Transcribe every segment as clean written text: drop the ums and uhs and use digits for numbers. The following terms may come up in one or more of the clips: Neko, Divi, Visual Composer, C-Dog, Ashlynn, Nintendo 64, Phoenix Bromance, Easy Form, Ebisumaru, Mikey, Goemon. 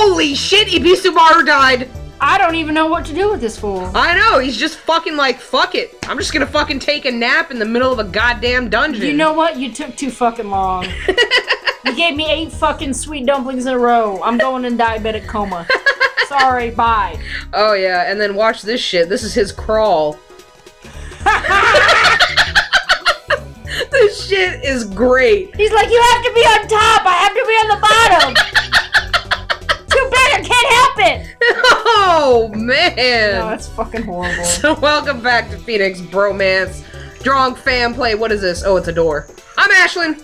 Holy shit, Ebisumaru died! I don't even know what to do with this fool. I know, he's just fucking like, fuck it. I'm just gonna fucking take a nap in the middle of a goddamn dungeon. You know what? You took too fucking long. You gave me 8 fucking sweet dumplings in a row. I'm going in diabetic coma. Sorry, bye. Oh yeah, and then watch this shit. This is his crawl. This shit is great. He's like, you have to be on top. I have to be on the bottom. Too bad I can't help it. Oh, man. No, that's fucking horrible. So welcome back to Phoenix Bromance. Strong fan play. What is this? Oh, it's a door. I'm Ashlynn.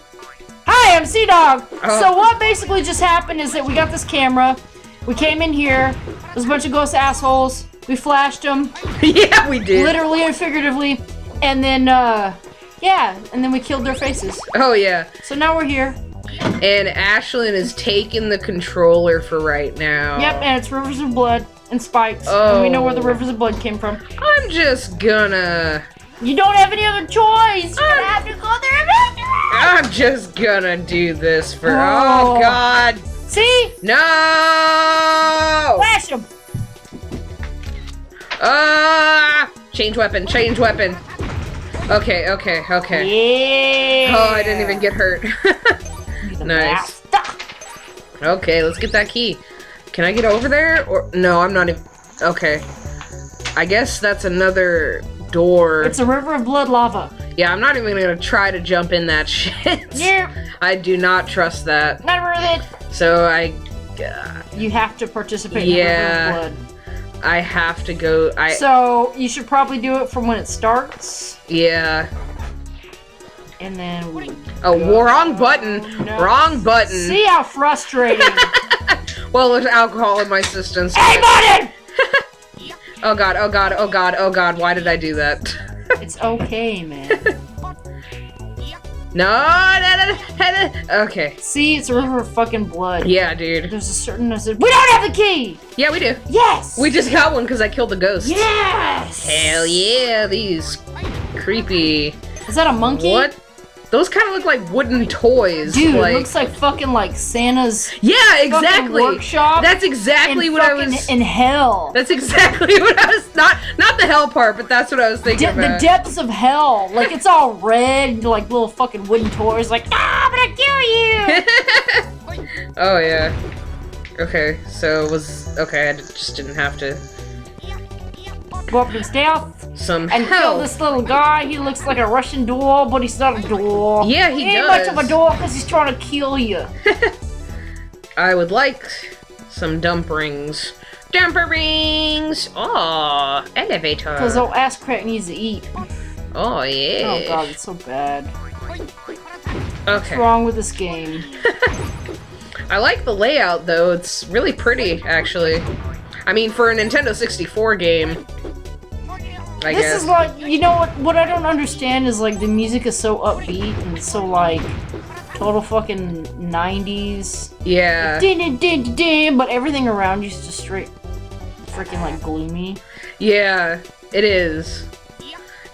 Hi, I'm C-Dog. Oh. So what basically just happened is that we got this camera. We came in here. There's a bunch of ghost assholes. We flashed them. Yeah, we did. Literally and figuratively. And then, yeah, and then we killed their faces. Oh, yeah. So now we're here. And Ashlynn is taking the controller for right now. Yep, and it's rivers of blood and spikes. Oh. And we know where the rivers of blood came from. I'm just gonna... You don't have any other choice! You're gonna have to go there and after it! I'm just gonna do this for... Oh, God! See? No! Flash him! Ah! Change weapon, change weapon. Okay, okay, okay. Yeah. Oh, I didn't even get hurt. Nice. Okay, let's get that key. Can I get over there? Or no, I'm not even... Okay. I guess that's another door. It's a river of blood lava. Yeah, I'm not even going to try to jump in that shit. Yeah. I do not trust that. Not worth it. So I... you have to participate in the river of blood. I have to go. So you should probably do it from when it starts. Yeah. And then we wrong button. No. Wrong button. See how frustrating. Well, there's alcohol in my system. So hey, button! Oh God! Oh God! Oh God! Oh God! Why did I do that? It's okay, man. No. Okay. See, it's a river of fucking blood. Yeah, dude. There's a certain... We don't have the key! Yeah, we do. Yes! We just got one because I killed the ghost. Yes! Hell yeah, these creepy... Is that a monkey? What? Those kind of look like wooden toys. Dude, like... it looks like fucking like Santa's... Yeah, exactly! Workshop. That's exactly what I was... In hell. That's exactly what I was... Not the hell part, but that's what I was thinking about. The depths of hell. Like, it's all red, like little fucking wooden toys. Like, ah, I'm gonna kill you! Oh, yeah. Okay, so it was... Okay, I just didn't have to... Walk his death. Somehow. And kill this little guy. He looks like a Russian doll, but he's not a doll. Yeah, he does. He ain't much of a doll because he's trying to kill you. I would like some dumplings. Dumplings! Aw, elevator. Because old ass crack needs to eat. Oh, yeah. Oh, God, it's so bad. Okay. What's wrong with this game? I like the layout, though. It's really pretty, actually. I mean, for a Nintendo 64 game... This is like, you know what I don't understand is like the music is so upbeat and so like total fucking 90s. Yeah. But everything around you is just straight freaking like gloomy. Yeah, it is.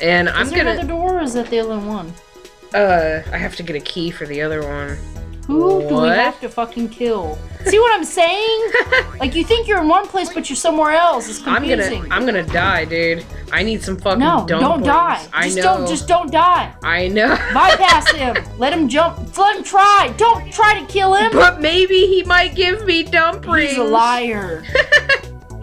And I'm gonna... Is there another door or is that the other one? I have to get a key for the other one. Who do we have to fucking kill? See what I'm saying? Like, you think you're in one place, but you're somewhere else. It's confusing. I'm gonna die, dude. I need some fucking dumplings. No, don't die. Just don't die. I know. Bypass him. Let him jump. Let him try. Don't try to kill him. But maybe he might give me dumplings. He's a liar.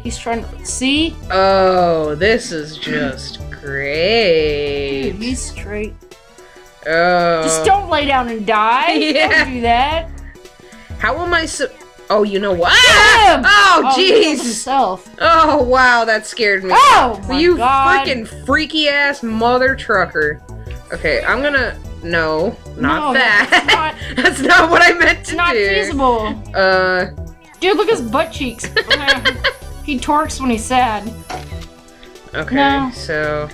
He's trying to... See? Oh, this is just great. Dude, he's straight. Oh. Just don't lay down and die. Yeah. Don't do that. How am I so... Oh, you know what? Ah! Oh, jeez. Oh, wow, that scared me. Oh, my you God. Freaking freaky-ass mother trucker. Okay, I'm gonna... No, not that. That's not, that's not what I meant to do. It's not feasible. Dude, look at his butt cheeks. He torques when he's sad. Okay, so...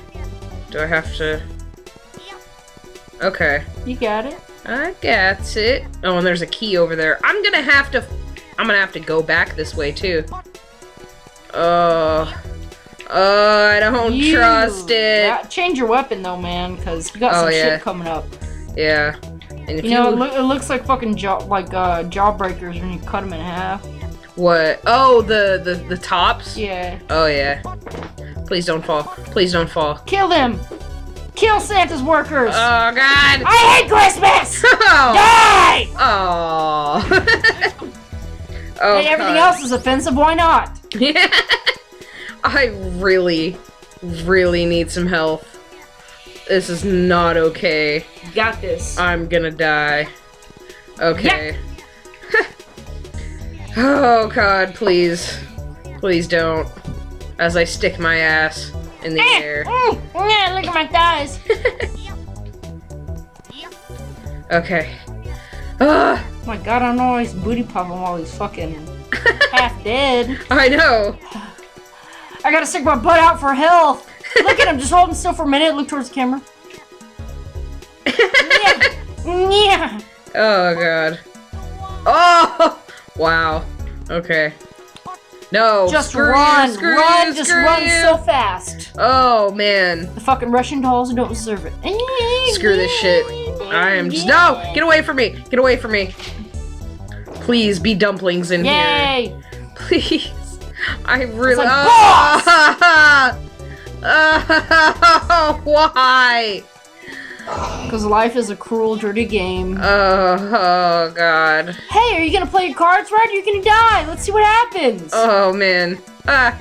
Do I have to... Okay. You got it. I got it. Oh, and there's a key over there. I'm gonna have to go back this way too. I don't trust it. Change your weapon though, man, because you got some shit coming up. Yeah. And if you know, it looks like fucking jawbreakers when you cut them in half. What? Oh, the tops? Yeah. Oh, yeah. Please don't fall. Please don't fall. Kill them! Kill Santa's workers! Oh, God! I hate Christmas! Oh. Die! Oh. Oh, hey, everything else is offensive, why not? Yeah. I really, really need some health. This is not okay. You got this. I'm gonna die. Okay. Yep. Oh God, please. Please don't. As I stick my ass in the air. Yeah, look at my thighs. Okay. Oh my God, I don't know why he's booty popping while he's fucking half dead. I know. I gotta stick my butt out for health. Look at him, just holding still for a minute, look towards the camera. Yeah. Yeah. Oh God. Oh! Wow. Okay. No. Just run. Run. Just run so fast. Oh, man. The fucking Russian dolls don't deserve it. Screw this shit. I am just. No! Get away from me. Get away from me. Please be dumplings in here. Yay! Please. I really. Oh, why? Because life is a cruel, dirty game. Oh, God. Hey, are you gonna play your cards right? Or you're gonna die. Let's see what happens. Oh, man. Ah.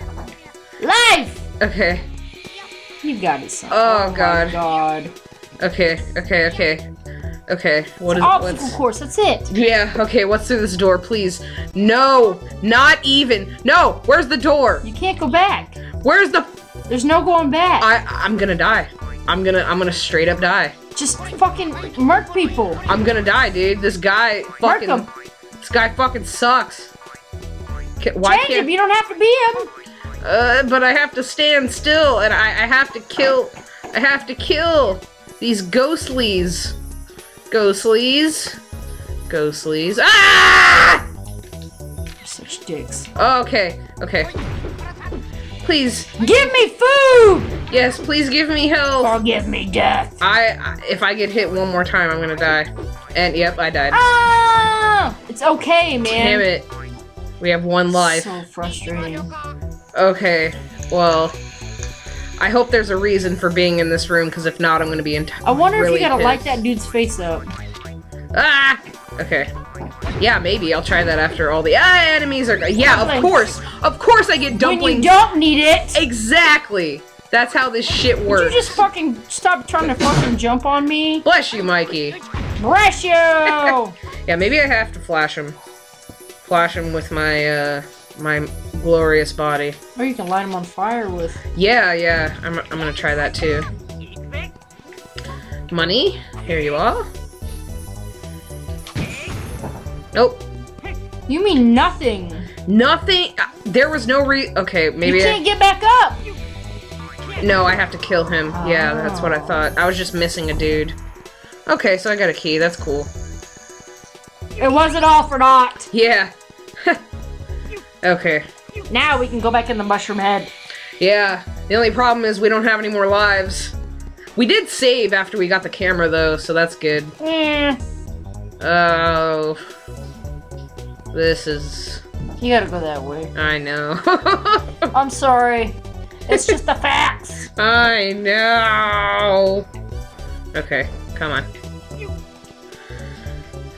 Life! Okay. You got it, son. Oh, God. My God. Okay, okay, okay. Okay, what is it? Obstacle course, that's it. Yeah, okay, what's through this door, please? No, not even. No, where's the door? You can't go back. Where's the. There's no going back. I'm gonna die. I'm gonna straight up die. Just fucking murk people. I'm gonna die, dude. This guy fucking. Murk him. This guy fucking sucks. Why Change him. You don't have to be him. But I have to stand still, and I have to kill. I have to kill these ghostlies. Ghostlies. Ghostlies. Ah! Such dicks. Okay. Okay. Please give me food. Yes, please give me health. Or give me death. If I get hit one more time, I'm gonna die. And yep, I died. Ah! It's okay, man. Damn it. We have one life. So frustrating. Okay. Well, I hope there's a reason for being in this room, because if not, I'm gonna be in. I wonder really if you gotta pissed. Light that dude's face up. Ah! Okay. Yeah, maybe I'll try that after all the enemies are. Yeah, dumplings. Of course, I get dumplings. When you don't need it. Exactly. That's how this shit works. Would you just fucking stop trying to fucking jump on me? Bless you, Mikey. Bless you. Yeah, maybe I have to flash him. Flash him with my my glorious body. Or you can light him on fire with. Yeah, yeah. I'm gonna try that too. Money. Here you are. Nope. You mean nothing. Nothing? There was no okay, maybe you can't get back up! No, I have to kill him. Oh. Yeah, that's what I thought. I was just missing a dude. Okay, so I got a key. That's cool. It wasn't all for naught. Yeah. Okay. Now we can go back in the mushroom head. Yeah. The only problem is we don't have any more lives. We did save after we got the camera, though, so that's good. Yeah. Oh. This is. You gotta go that way. I know. I'm sorry. It's just the facts. I know. Okay, come on.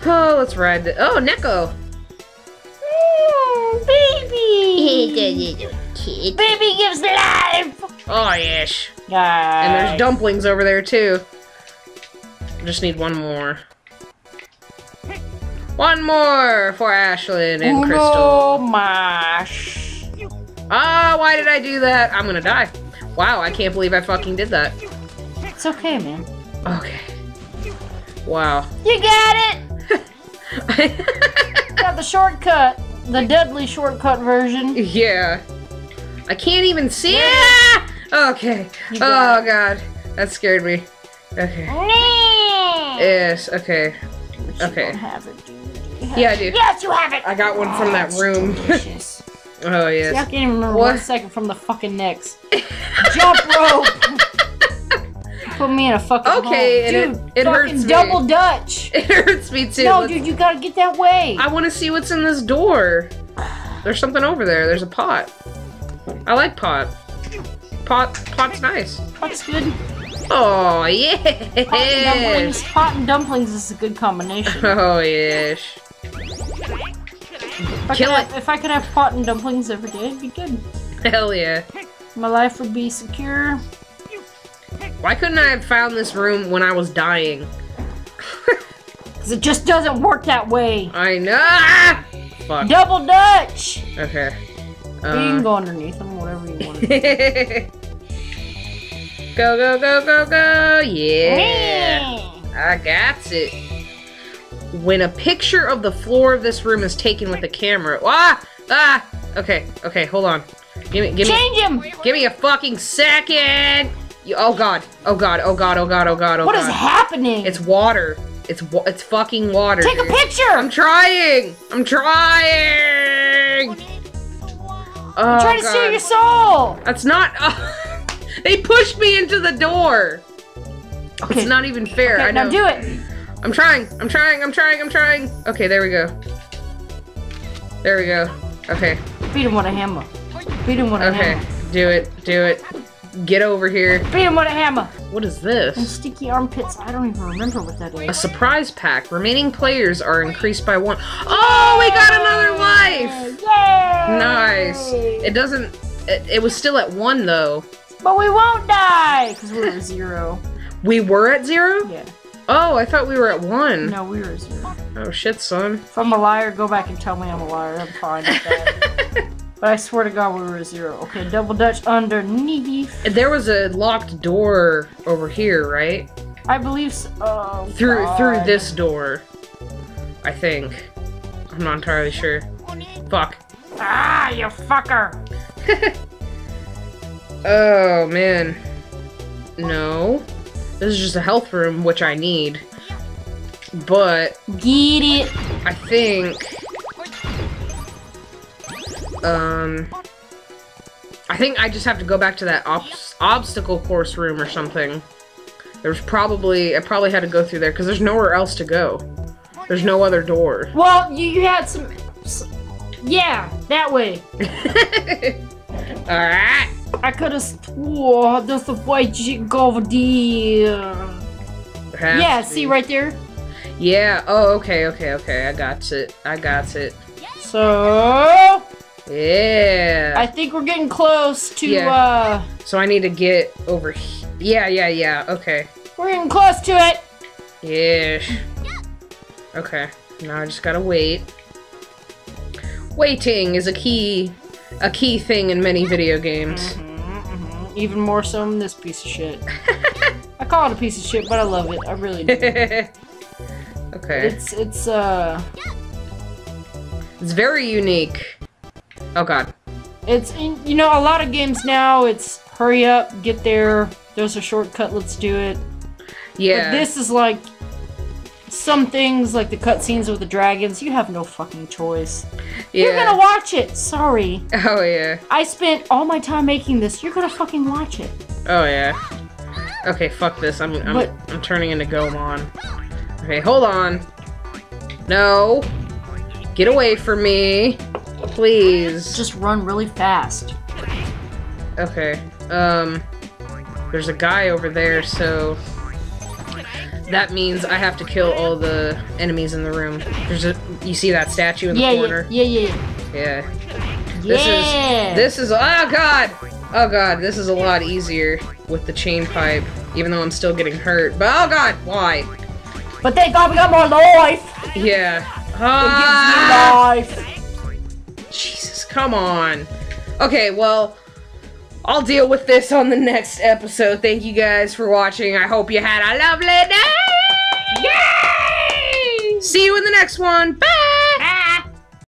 Oh, let's ride the. Oh, Neko. Baby. Baby gives life. Oh yes. Nice. And there's dumplings over there too. I just need one more. One more for Ashlynn and Crystal. Oh my! Ah, why did I do that? I'm gonna die. Wow, I can't believe I fucking did that. It's okay, man. Okay. Wow. You got it. Got the shortcut, the Dudley shortcut version. Yeah. I can't even see it. Okay. Oh God, that scared me. Okay. Yes. Okay. Okay. Have it, dude. Yeah, I do. Yes, you have it! I got one from that room. Oh, yes. See, I can't even remember what? 1 second from the fucking next. Jump rope! Put me in a fucking hole. Dude, it fucking hurts me. Double Dutch. It hurts me, too. No, dude, you gotta get that way. I want to see what's in this door. There's something over there. There's a pot. I like pot. Pot's nice. Pot's good. Oh, yeah. Pot and dumplings is a good combination. Oh, yes. If I could have pot and dumplings every day, it'd be good. Hell yeah. My life would be secure. Why couldn't I have found this room when I was dying? Because it just doesn't work that way. I know. Fuck. Double Dutch. Okay. You can go underneath them, whatever you want. Go, go, go, go, go. Yeah. I got it. When a picture of the floor of this room is taken with a camera. Ah! Ah! Okay, okay, hold on. Give me. Change him! Give me a fucking second! Oh god. Oh god. Oh god. Oh god. Oh god. Oh god. What is happening? It's water. It's fucking water. Take a picture. I'm trying. I'm trying. I'm trying to steal your soul. That's not. They pushed me into the door. Okay. It's not even fair. Okay, I know. Now do it. I'm trying. I'm trying. I'm trying. I'm trying. Okay, there we go. There we go. Okay. Beat him with a hammer. Beat him with a hammer. Okay. Do it. Do it. Get over here. Beat him with a hammer! What is this? And sticky armpits. I don't even remember what that is. A surprise pack. Remaining players are increased by 1. Oh, we got another life! Yay! Nice. It doesn't... It was still at 1, though. But we won't die! Because we were at 0. We were at 0? Yeah. Oh, I thought we were at 1. No, we were at 0. Oh, shit, son. If I'm a liar, go back and tell me I'm a liar. I'm fine with that. But I swear to God, we were at 0. Okay, Double Dutch underneath. There was a locked door over here, right? I believe so. Oh, through this door, I think. I'm not entirely sure. Fuck. Ah, you fucker! Oh man. No. This is just a health room, which I need. But get it. I think. I think I just have to go back to that obstacle course room or something. There's probably, I probably had to go through there because there's nowhere else to go. There's no other door. Well, you had some yeah, that way. Alright. I could have swore there's a white chick over there. Yeah, see right there? Yeah, oh, okay, I got it. So... yeah. I think we're getting close to, So I need to get over here. Yeah, okay. We're getting close to it! Yeah. Okay, now I just gotta wait. Waiting is a key thing in many video games. Even more so in this piece of shit. I call it a piece of shit, but I love it. I really do. Okay. It's very unique. Oh god. You know, a lot of games now, it's hurry up, get there, there's a shortcut, let's do it. Yeah. But this is like, some things, like the cutscenes with the dragons, you have no fucking choice. Yeah. You're gonna watch it, sorry. Oh yeah. I spent all my time making this, you're gonna fucking watch it. Oh yeah. Okay, fuck this, I'm turning into Goemon. Okay, hold on. No. Get away from me. Please. Just run really fast. Okay. There's a guy over there, so... that means I have to kill all the enemies in the room. You see that statue in the corner? Yeah. This is... oh god! Oh god, this is a lot easier with the chain pipe. Even though I'm still getting hurt. But oh god, why? But thank god we got more life! Yeah. It gives me life! Jesus, come on. Okay, well, I'll deal with this on the next episode. Thank you guys for watching. I hope you had a lovely day. Yay! See you in the next one. Bye!